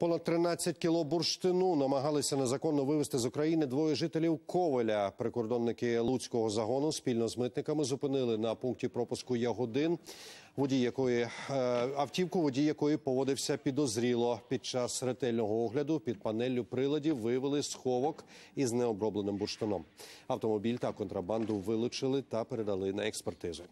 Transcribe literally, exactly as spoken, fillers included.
Понад тринадцять кіло бурштину намагалися незаконно вивезти з України двоє жителів Ковеля. Прикордонники Луцького загону спільно з митниками зупинили на пункті пропуску Ягодин, водій якої, е, автівку, водій якої поводився підозріло. Під час ретельного огляду під панеллю приладів виявили сховок із необробленим бурштином. Автомобіль та контрабанду вилучили та передали на експертизу.